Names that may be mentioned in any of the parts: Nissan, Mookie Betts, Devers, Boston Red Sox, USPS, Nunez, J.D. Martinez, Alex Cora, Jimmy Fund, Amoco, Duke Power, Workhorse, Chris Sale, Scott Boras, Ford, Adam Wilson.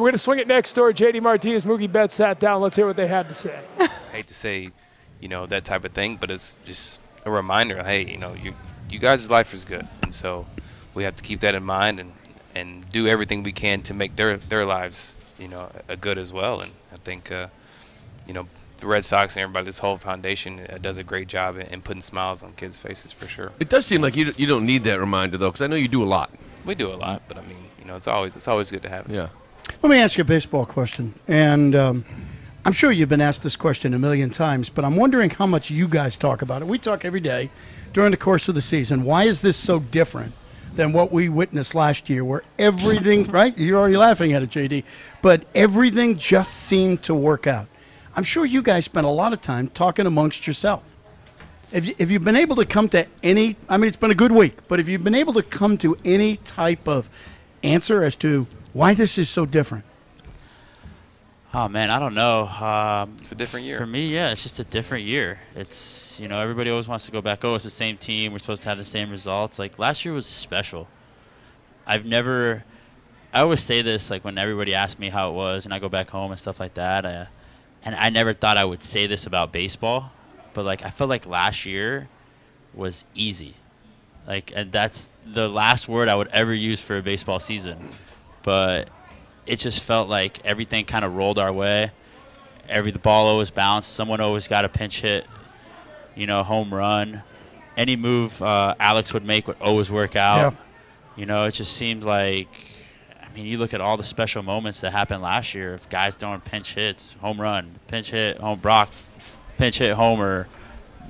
We're going to swing it next door. J.D. Martinez, Mookie Betts sat down. Let's hear what they had to say. I hate to say, you know, that type of thing, but it's just a reminder, hey, you know, you guys' life is good. And so we have to keep that in mind and do everything we can to make their lives, you know, good as well. And I think, you know, the Red Sox and everybody, this whole foundation does a great job in putting smiles on kids' faces for sure. It does seem like you don't need that reminder, though, because I know you do a lot. We do a lot, but, I mean, you know, it's always good to have it. Yeah. Let me ask you a baseball question, and I'm sure you've been asked this question a million times, but I'm wondering how much you guys talk about it. We talk every day during the course of the season. Why is this so different than what we witnessed last year, where everything, right? You're already laughing at it, JD, but everything just seemed to work out. I'm sure you guys spent a lot of time talking amongst yourself. If you've been able to come to any, I mean, it's been a good week, but if you've been able to come to any type of answer as to why this is so different? Oh, man, I don't know. It's a different year. For me, yeah, it's just a different year. It's, you know, everybody always wants to go back, oh, it's the same team. We're supposed to have the same results. Like, last year was special. I've never – I always say this, like, when everybody asks me how it was and I go back home and stuff like that. And I never thought I would say this about baseball. But, like, I felt like last year was easy. Like, and that's the last word I would ever use for a baseball season. But it just felt like everything kind of rolled our way. The ball always bounced. Someone always got a pinch hit, you know, home run. Any move Alex would make would always work out. Yeah. You know, it just seemed like, I mean, you look at all the special moments that happened last year of guys throwing pinch hits, home run, pinch hit, home Brock, pinch hit, homer,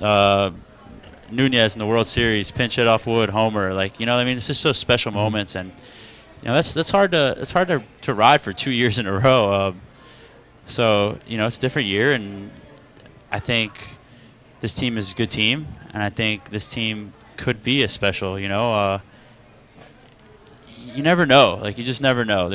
Nunez in the World Series, pinch hit off Wood, homer. Like, you know what I mean? It's just so special moments. And you know, that's hard to ride for 2 years in a row. So, you know, it's a different year, and I think this team is a good team, and I think this team could be a special, you know. You never know. Like, you just never know.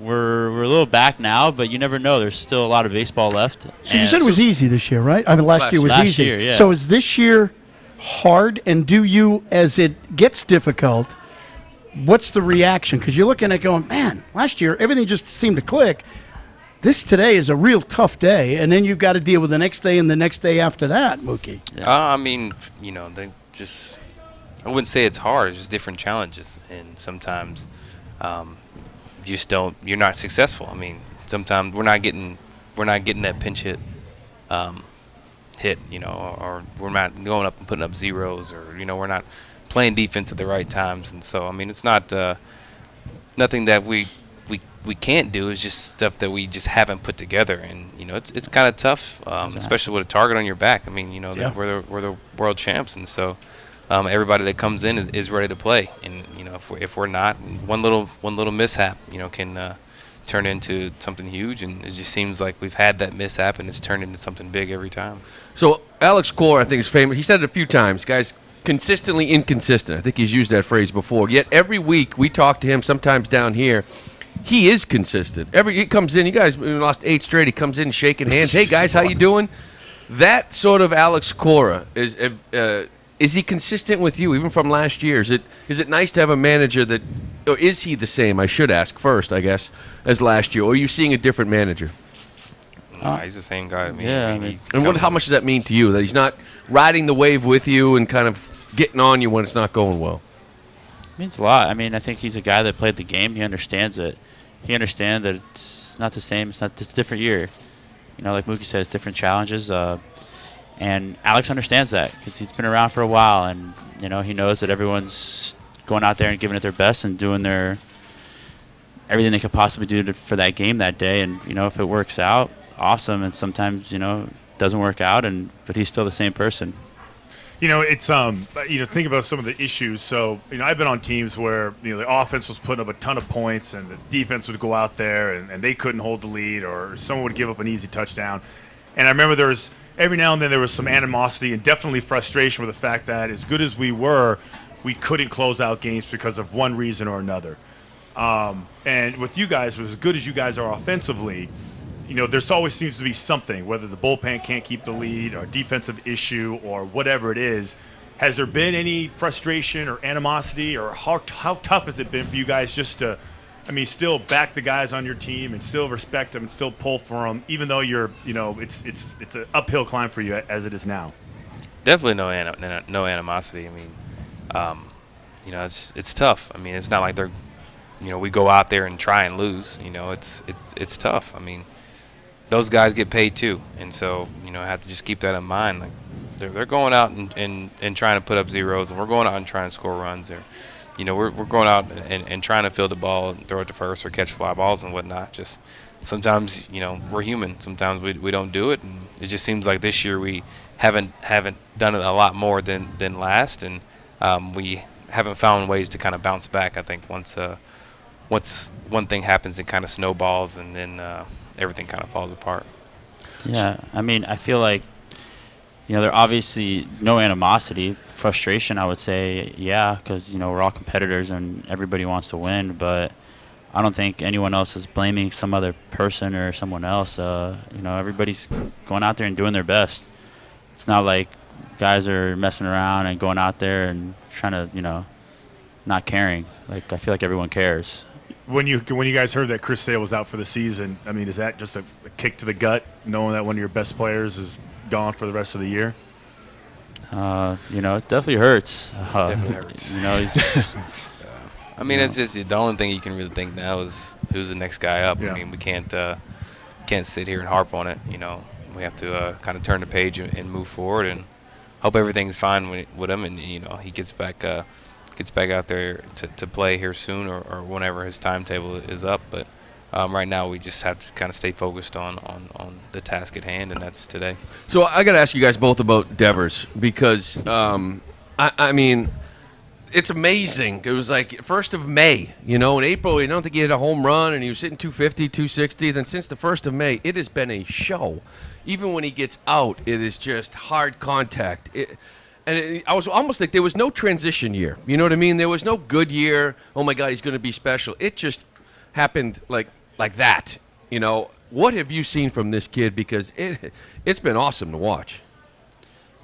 We're a little back now, but you never know. There's still a lot of baseball left. So you said it was easy this year, right? I mean, last year was easy. Year, yeah. So is this year hard, and do you, as it gets difficult, what's the reaction? Because you're looking at going, man, last year everything just seemed to click. This today is a real tough day, and then you've got to deal with the next day and the next day after that, Mookie. Yeah. I mean, you know, they just – I wouldn't say it's hard. It's just different challenges, and sometimes you just don't – you're not successful. I mean, sometimes we're not getting that pinch hit hit, you know, or we're not going up and putting up zeros, or, you know, we're not – playing defense at the right times. And so, I mean, it's not nothing that we can't do. It's just stuff that we just haven't put together. And, you know, it's kind of tough, especially with a target on your back. I mean, you know, yeah. we're the world champs. And so everybody that comes in is ready to play. And, you know, if we're not, one little mishap, you know, can turn into something huge. And it just seems like we've had that mishap, and it's turned into something big every time. So Alex Cora, I think, is famous. He said it a few times, guys. Consistently inconsistent. I think he's used that phrase before. Yet every week we talk to him, sometimes down here, he is consistent. He comes in, you guys lost 8 straight, he comes in shaking hands. Hey, guys, how you doing? That sort of Alex Cora, is he consistent with you, even from last year? Is it nice to have a manager that, or is he the same, I should ask first, I guess, as last year? Or are you seeing a different manager? No, he's the same guy. I mean, yeah. And how much does that mean to you, that he's not riding the wave with you and kind of getting on you when it's not going well? It means a lot. I mean, I think he's a guy that played the game. He understands it. He understands that it's not the same. It's a different year. You know, like Mookie said, it's different challenges. And Alex understands that because he's been around for a while. And, you know, he knows that everyone's going out there and giving it their best and doing their everything they could possibly do for that game that day. And, you know, if it works out, awesome. And sometimes, you know, it doesn't work out. But he's still the same person. You know, it's you know, think about some of the issues. So, you know, I've been on teams where, you know, the offense was putting up a ton of points and the defense would go out there and they couldn't hold the lead, or someone would give up an easy touchdown. And I remember there was every now and then there was some animosity and definitely frustration with the fact that as good as we were, we couldn't close out games because of one reason or another. And with you guys, as good as you guys are offensively, you know, there always seems to be something, whether the bullpen can't keep the lead or defensive issue or whatever it is. Has there been any frustration or animosity, or how tough has it been for you guys just to I mean, still back the guys on your team and still respect them and still pull for them, even though you're, you know, it's an uphill climb for you as it is now. Definitely no animosity. I mean, you know, it's tough. I mean, it's not like they're, you know, we go out there and try and lose. You know, it's tough. I mean, those guys get paid too, and so, you know, I have to just keep that in mind. Like, they're going out and trying to put up zeros, and we're going out and trying to score runs. Or, you know, we're going out and trying to field the ball and throw it to first or catch fly balls and whatnot. Just sometimes, you know, we're human. Sometimes we don't do it, and it just seems like this year we haven't done it a lot more than last, and we haven't found ways to kind of bounce back. I think once one thing happens, it kind of snowballs, and then everything kind of falls apart. Yeah, I mean, I feel like, you know, there obviously no animosity, frustration, I would say, yeah, because, you know, we're all competitors and everybody wants to win, but I don't think anyone else is blaming some other person or someone else. You know, everybody's going out there and doing their best. It's not like guys are messing around and going out there and trying to, you know, not caring. Like, I feel like everyone cares. When you guys heard that Chris Sale was out for the season, I mean, is that just a kick to the gut, knowing that one of your best players is gone for the rest of the year? You know, it definitely hurts. Definitely hurts. You know, I mean, it's just the only thing you can really think now is who's the next guy up. Yeah. I mean, we can't sit here and harp on it. You know, we have to kind of turn the page and move forward and hope everything's fine with him. And, you know, he gets back out there to play here soon or whenever his timetable is up. But right now, we just have to kind of stay focused on the task at hand, and that's today. So I got to ask you guys both about Devers, because I mean, it's amazing. It was like 1st of May, you know, in April, I don't think he hit a home run, and he was hitting 250, 260. Then since the 1st of May, it has been a show. Even when he gets out, it is just hard contact. I was almost like there was no transition year. You know what I mean? There was no good year. Oh, my God, he's going to be special. It just happened like that, you know. What have you seen from this kid? Because it's been awesome to watch.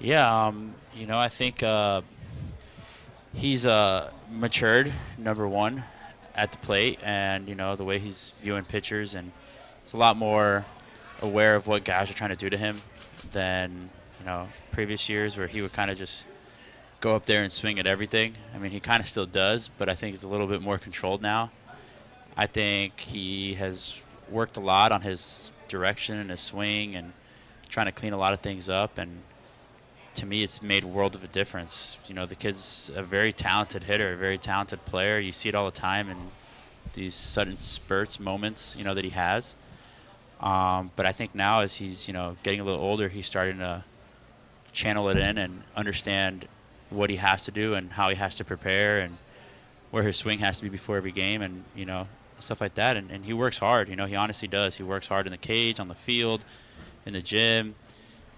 Yeah, you know, I think he's matured, number one, at the plate, and, you know, the way he's viewing pitchers, and he's a lot more aware of what guys are trying to do to him than, you know, previous years where he would kind of just go up there and swing at everything. I mean, he kind of still does, but I think he's a little bit more controlled now. I think he has worked a lot on his direction and his swing and trying to clean a lot of things up. And to me, it's made a world of a difference. You know, the kid's a very talented hitter, a very talented player. You see it all the time in these sudden spurts, moments, you know, that he has. But I think now as he's, you know, getting a little older, he's starting to channel it in and understand what he has to do and how he has to prepare and where his swing has to be before every game and, you know, stuff like that. And he works hard. You know, he honestly does. He works hard in the cage, on the field, in the gym.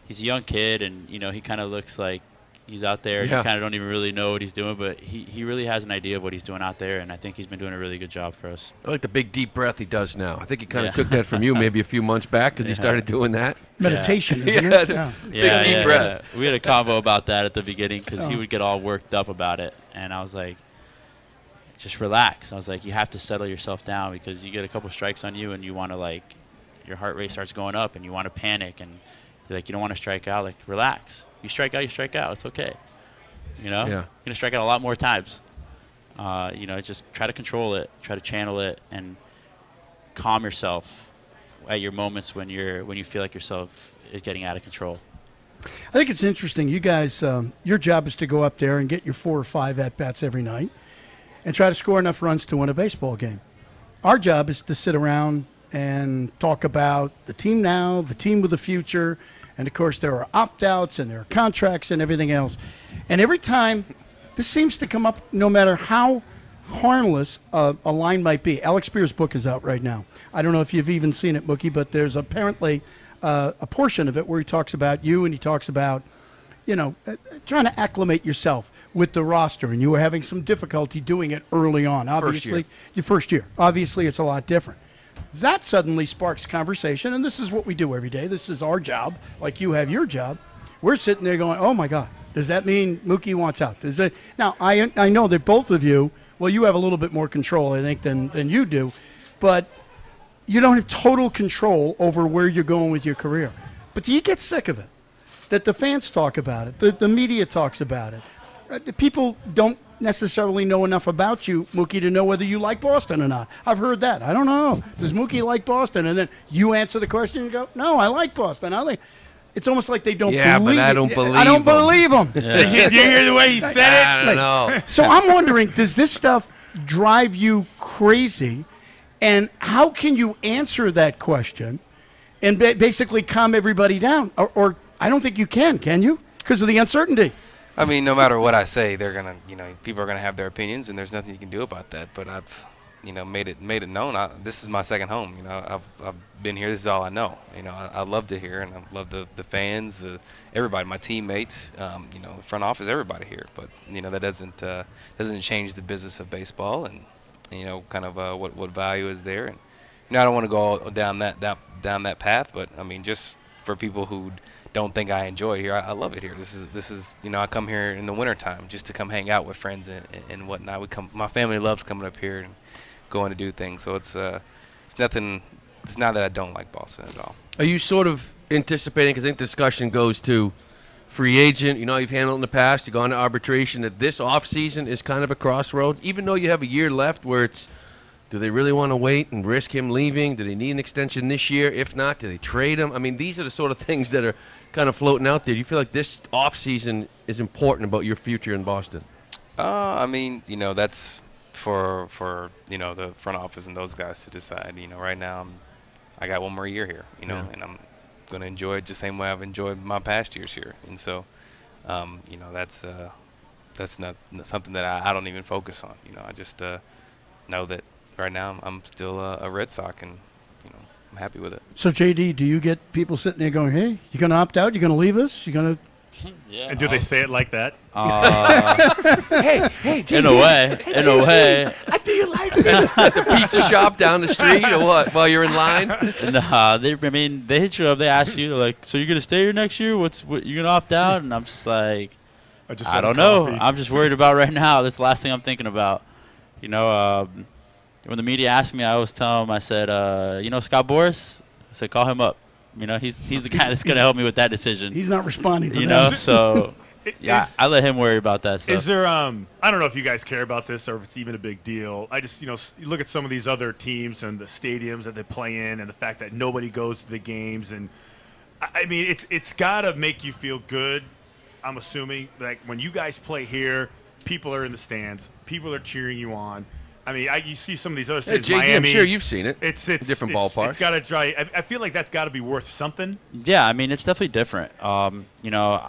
He's a young kid, and, you know, he kind of looks like he's out there. Yeah. You kind of don't even really know what he's doing, but he really has an idea of what he's doing out there, and I think he's been doing a really good job for us. I like the big, deep breath he does now. I think he kind of took that from you maybe a few months back because he started doing that. Meditation. Yeah. Big, deep breath. We had a convo about that at the beginning because he would get all worked up about it, and I was like, just relax. I was like, you have to settle yourself down because you get a couple strikes on you and you want to, like, your heart rate starts going up and you want to panic and you're like, you don't want to strike out. Like, relax. You strike out. It's okay. You know? Yeah. You're going to strike out a lot more times. You know, just try to control it. Try to channel it and calm yourself at your moments when you feel like yourself is getting out of control. I think it's interesting. You guys, your job is to go up there and get your 4 or 5 at-bats every night and try to score enough runs to win a baseball game. Our job is to sit around and talk about the team now, the team with the future, and, of course, there are opt-outs and there are contracts and everything else. And every time, this seems to come up no matter how harmless a line might be. Alex Spear's book is out right now. I don't know if you've even seen it, Mookie, but there's apparently a portion of it where he talks about you and he talks about, you know, trying to acclimate yourself with the roster, and you were having some difficulty doing it early on. Obviously, your first year. Obviously, it's a lot different. That suddenly sparks conversation, and this is what we do every day. This is our job, like you have your job. We're sitting there going, oh, my God, does that mean Mookie wants out? Now, I know that both of you well, you have a little bit more control, I think, than you do. But you don't have total control over where you're going with your career. But do you get sick of it? That the fans talk about it, the media talks about it. The people don't necessarily know enough about you, Mookie, to know whether you like Boston or not. I've heard that. I don't know. Does Mookie like Boston? And then you answer the question and you go, no, I like Boston. I like. It's almost like they don't believe it. Yeah, but I don't believe him. Yeah. Did you hear the way he said it? I don't know. So I'm wondering, does this stuff drive you crazy? And how can you answer that question and basically calm everybody down? Or I don't think you can you? Because of the uncertainty. I mean, no matter what I say, they're gonna, you know, people are gonna have their opinions, and there's nothing you can do about that. But I've, you know, made it known. This is my second home. You know, I've been here. This is all I know. You know, I loved it here, and I love the fans, everybody, my teammates, you know, the front office, everybody here. But you know, that doesn't change the business of baseball, and you know, kind of what value is there. And you know, I don't want to go down that path. But I mean, just for people who don't think I enjoy it here. I love it here. This is you know, I come here in the wintertime just to come hang out with friends and whatnot. My family loves coming up here and going to do things. So it's nothing. It's not that I don't like Boston at all. Are you sort of anticipating? Because I think the discussion goes to free agent. You know, you've handled in the past. You've gone to arbitration. That this offseason is kind of a crossroads, even though you have a year left. Where it's, do they really want to wait and risk him leaving? Do they need an extension this year? If not, do they trade him? I mean, these are the sort of things that are kind of floating out there. Do you feel like this offseason is important about your future in Boston? I mean, you know, that's for you know, the front office and those guys to decide. You know, right now I got one more year here, you know, yeah. And I'm going to enjoy it the same way I've enjoyed my past years here. And so, you know, that's not something that I don't even focus on. You know, I just know that right now, I'm still a Red Sox, and you know, I'm happy with it. So, JD, do you get people sitting there going, "Hey, you're gonna opt out? You're gonna leave us? You're gonna..." Yeah. And do they say it like that? Hey, JD. In a way. Do you like the pizza shop down the street, or what? While you're in line? Nah, I mean, they hit you up. They ask you like, "So you're gonna stay here next year? What? You're gonna opt out?" And I'm just like, I don't know. I'm just worried about right now. That's the last thing I'm thinking about. You know. When the media asked me, I always tell them, I said, you know, Scott Boras? I said, call him up. You know, he's the guy that's going to help me with that decision. He's not responding to that. You know, so, yeah, I let him worry about that stuff. Is there, I don't know if you guys care about this or if it's even a big deal. I just, you know, you look at some of these other teams and the stadiums that they play in and the fact that nobody goes to the games. And, I mean, it's got to make you feel good, I'm assuming. Like, when you guys play here, people are in the stands. People are cheering you on. I mean, you see some of these other cities, Miami. I'm sure you've seen it. It's different ballparks. It's got to try. I feel like that's got to be worth something. Yeah, I mean, it's definitely different. You know,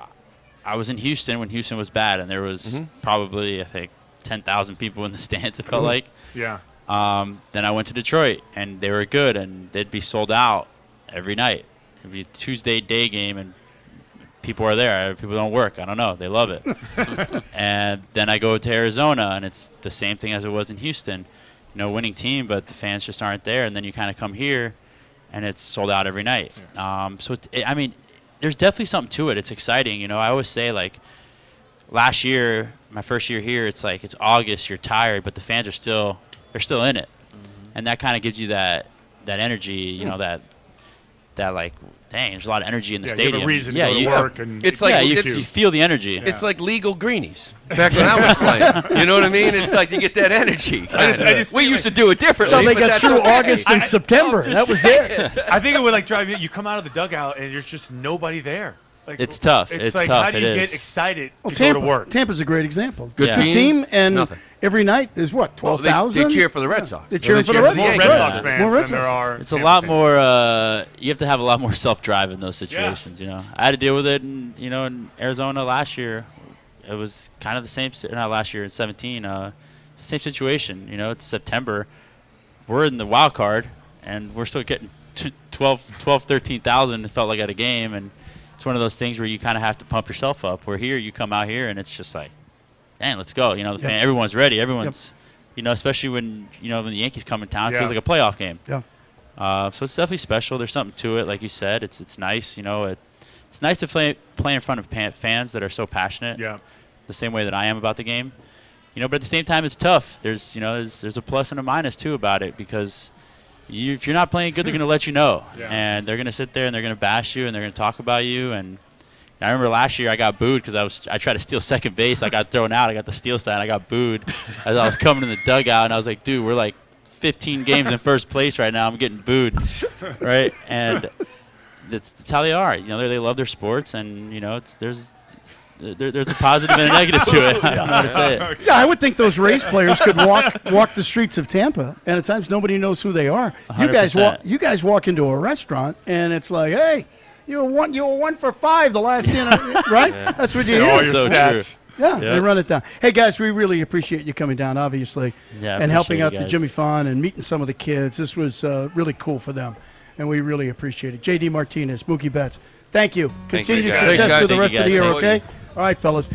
I was in Houston when Houston was bad, and there was probably, I think, 10,000 people in the stands, it felt like. Yeah. Then I went to Detroit, and they were good, and they'd be sold out every night. It'd be a Tuesday day game, and people are there. People don't work. I don't know. They love it. And then I go to Arizona, and it's the same thing as it was in Houston. You know, winning team, but the fans just aren't there. And then you kind of come here, and it's sold out every night. Yeah. So, I mean, there's definitely something to it. It's exciting. You know, I always say, like, last year, my first year here, it's like it's August. You're tired, but the fans are still – they're still in it. And that kind of gives you that energy, you know, that like – dang, there's a lot of energy in the stadium. You have a reason to go to work. And it's like you feel the energy. Yeah. It's like legal greenies back when I was playing. You know what I mean? It's like you get that energy. We used to do it differently. So they got through August and September. That was it. I think it would like drive you. You come out of the dugout and there's just nobody there. Like, it's tough. It's like tough. How do you get excited to go to work? Tampa's a great example. Good team and nothing. Every night there's what, 12,000? They cheer for the Red Sox. They cheer for the Red Sox. More Red Sox fans than there are. It's a lot more. You have to have a lot more self-drive in those situations. You know, I had to deal with it. You know, in Arizona last year, it was kind of the same. Not last year, in 17, same situation. You know, it's September. We're in the wild card, and we're still getting 13,000. It felt like at a game, and it's one of those things where you kind of have to pump yourself up. Where here, you come out here, and it's just like, dang, let's go. You know, the fan, everyone's ready. Everyone's, you know, especially when, you know, when the Yankees come in town, it feels like a playoff game. Yeah. So it's definitely special. There's something to it. Like you said, it's nice. You know, it's nice to play in front of fans that are so passionate. Yeah. The same way that I am about the game. but at the same time, it's tough. There's, there's a plus and a minus too about it, because if you're not playing good, they're going to let you know. Yeah. And they're going to sit there and they're going to bash you and they're going to talk about you. And I remember last year I got booed because I tried to steal second base. I got thrown out. I got the steal side. I got booed as I was coming in the dugout. And I was like, dude, we're like 15 games in first place right now. I'm getting booed, right? And that's how they are. They love their sports, and there's a positive and a negative to it. I don't know how to say it. Yeah, I would think those race players could walk the streets of Tampa, and at times nobody knows who they are. 100%. You guys walk into a restaurant, and it's like, hey, you were one for five the last inning, right? Yeah. That's what you hear. All your stats. Yeah, yep. They run it down. Hey, guys, we really appreciate you coming down, obviously, and helping out the Jimmy Fund and meeting some of the kids. This was really cool for them, and we really appreciate it. J.D. Martinez, Mookie Betts, thank you. Continued success for the rest of the year, okay? All right, fellas.